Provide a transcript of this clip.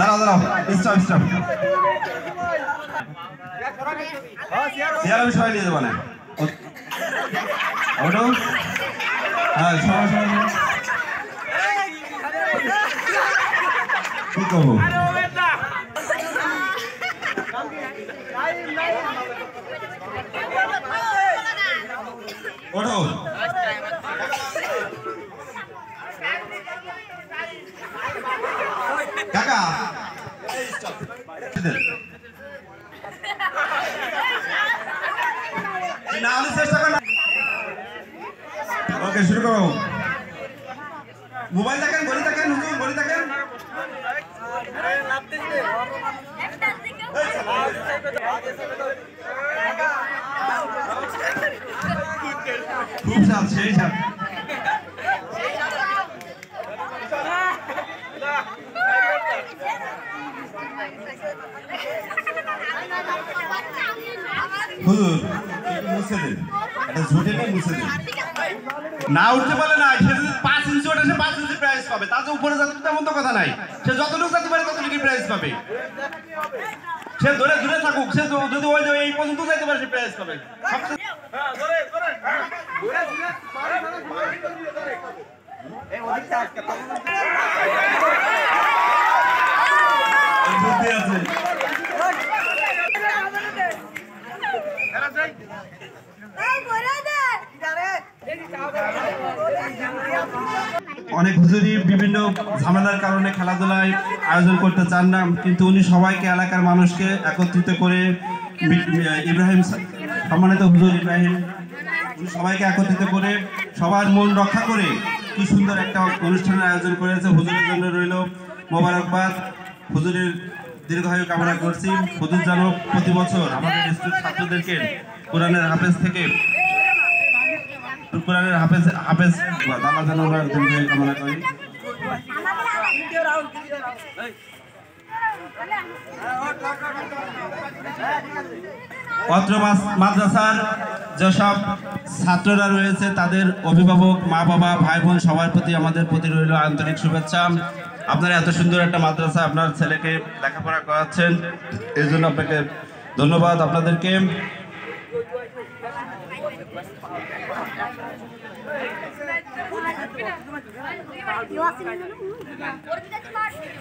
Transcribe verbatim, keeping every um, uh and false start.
দাঁড়াও দাঁড়াও stop stop সিয়ারাবি সবাই নিয়ে যাবো না ওটো হ্যাঁ সবাই সবাই কি করবো ওটো কাকা নাম চেষ্টা করো ওকে শুরু করো মোবাইল দেখেন বলি দেখেন হুজুর বলি দেখেন আরে নামতে দিতে একটা দিকে খুব সাপ সেই সাপ হুজুর মুছে দিন এটা ঝুটেটা মুছে দিন না উঠতে পারলে না সে যদি পাঁচ ইঞ্চি ওঠে সে পাঁচ ইঞ্চি প্রাইজ পাবে তার যে উপরে যাতে তেমন তো কথা নাই সে যতটুকু যেতে পারে ততটুকু প্রাইজ পাবে সে ধরে দূরে থাকুক সে যদি ওই যে এই পর্যন্ত যেতে পারে সে প্রাইজ পাবে অনেক হুজুরি বিভিন্ন ঝামেলার কারণে খেলাধুলায় আয়োজন করতে চান না কিন্তু উনি সবাইকে এলাকার মানুষকে একত্রিত করে ইব্রাহিম সম্মানিত হুজুর ইব্রাহিম উনি সবাইকে একত্রিত করে সবার মন রক্ষা করে কি সুন্দর একটা অনুষ্ঠানের আয়োজন করেছে হুজুরের জন্য রইল মোবারকবাদ হুজুরের দীর্ঘায়ু কামনা করছি হুজুর যেন প্রতি বছর আমাদের স্কুল ছাত্রদেরকে কোরআনের হাফেজ থেকে কোরআনের হাফেজ হাফেজ দাদা যেন ওরা দীর্ঘায়ু কামনা করি অত্র মাদ্রাসার যেসব ছাত্ররা রয়েছে তাদের অভিভাবক মা বাবা ভাই বোন সবার প্রতি আমাদের প্রতি রইল আন্তরিক শুভেচ্ছা আপনারা এত সুন্দর একটা মাদ্রাসা আপনার ছেলেকে লেখাপড়া করাচ্ছেন এই জন্য আপনাকে ধন্যবাদ আপনাদেরকে